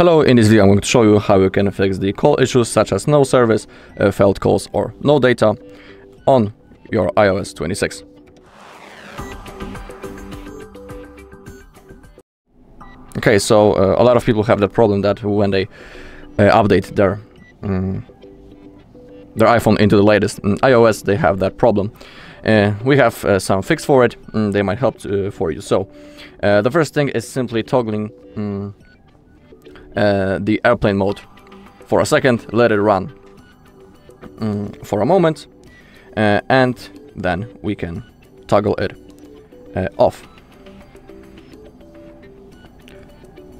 Hello, in this video I'm going to show you how you can fix the call issues such as no service, failed calls or no data on your iOS 26. Okay, so a lot of people have the problem that when they update their iPhone into the latest iOS, they have that problem. We have some fix for it, they might help for you. So the first thing is simply toggling the airplane mode for a second, let it run for a moment, and then we can toggle it off.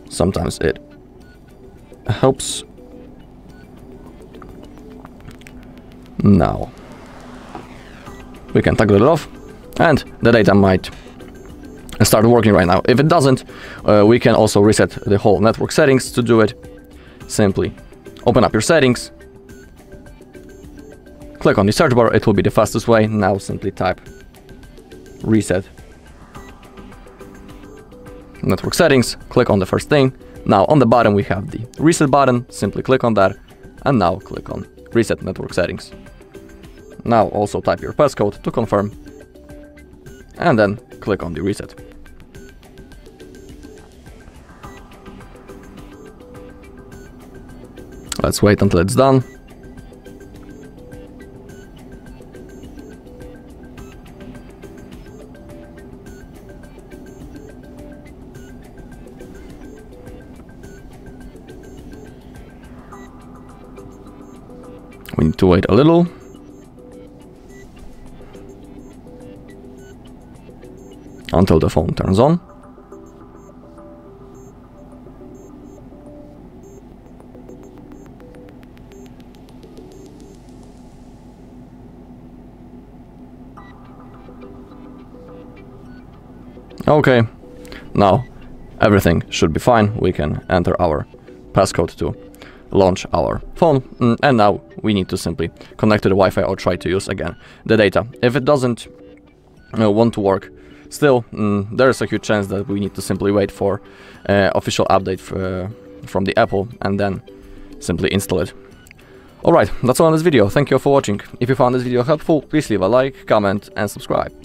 Sometimes it helps. Now we can toggle it off, and the data might start working right now. If it doesn't, we can also reset the whole network settings. To do it, simply open up your settings, click on the search bar, it will be the fastest way. Now simply type reset network settings, click on the first thing. Now on the bottom we have the reset button, simply click on that, and now click on reset network settings. Now also type your passcode to confirm, and then click on the reset. Let's wait until it's done. We need to wait a little. Until the phone turns on. Okay, now everything should be fine. We can enter our passcode to launch our phone, and now we need to simply connect to the Wi-Fi or try to use again the data. If it doesn't want to work, still, there is a huge chance that we need to simply wait for official update from the Apple and then simply install it. Alright, that's all in this video. Thank you for watching. If you found this video helpful, please leave a like, comment and subscribe.